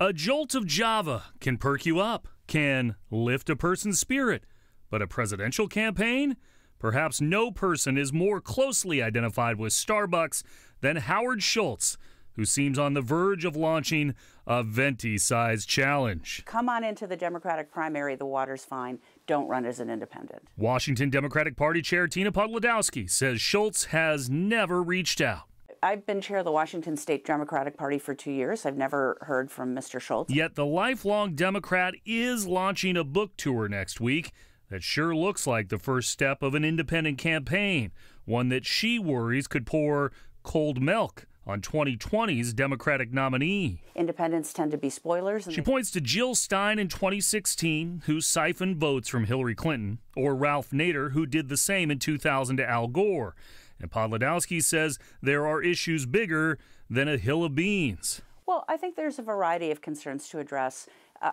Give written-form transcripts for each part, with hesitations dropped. A jolt of Java can perk you up, can lift a person's spirit, but a presidential campaign? Perhaps no person is more closely identified with Starbucks than Howard Schultz, who seems on the verge of launching a venti-sized challenge. Come on into the Democratic primary, the water's fine. Don't run as an independent. Washington Democratic Party Chair Tina Podlodowski says Schultz has never reached out. I've been chair of the Washington State Democratic Party for 2 years. I've never heard from Mr. Schultz. Yet the lifelong Democrat is launching a book tour next week that sure looks like the first step of an independent campaign, one that she worries could pour cold milk on 2020's Democratic nominee. Independents tend to be spoilers. She points to Jill Stein in 2016, who siphoned votes from Hillary Clinton, or Ralph Nader, who did the same in 2000 to Al Gore. And Podlodowski says there are issues bigger than a hill of beans. Well, I think there's a variety of concerns to address.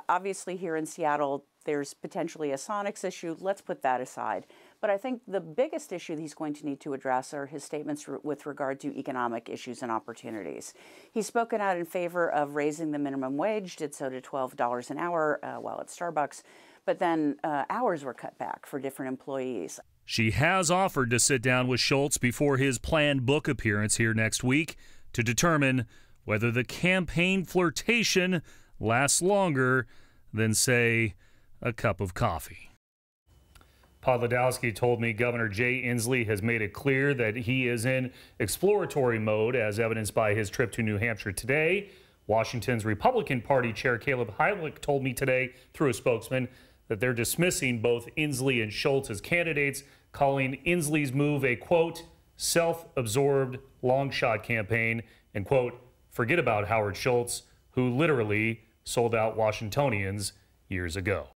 Obviously, here in Seattle, there's potentially a sonics issue. Let's put that aside. But I think the biggest issue he's going to need to address are his statements with regard to economic issues and opportunities. He's spoken out in favor of raising the minimum wage, did so to $12 an hour while at Starbucks, but then hours were cut back for different employees. She has offered to sit down with Schultz before his planned book appearance here next week to determine whether the campaign flirtation lasts longer than, say, a cup of coffee. Podlodowski told me Governor Jay Inslee has made it clear that he is in exploratory mode, as evidenced by his trip to New Hampshire today. Washington's Republican Party Chair Caleb Heilick told me today, through a spokesman, that they're dismissing both Inslee and Schultz as candidates, calling Inslee's move a, quote, self-absorbed long-shot campaign, and, quote, forget about Howard Schultz, who literally sold out Washingtonians years ago.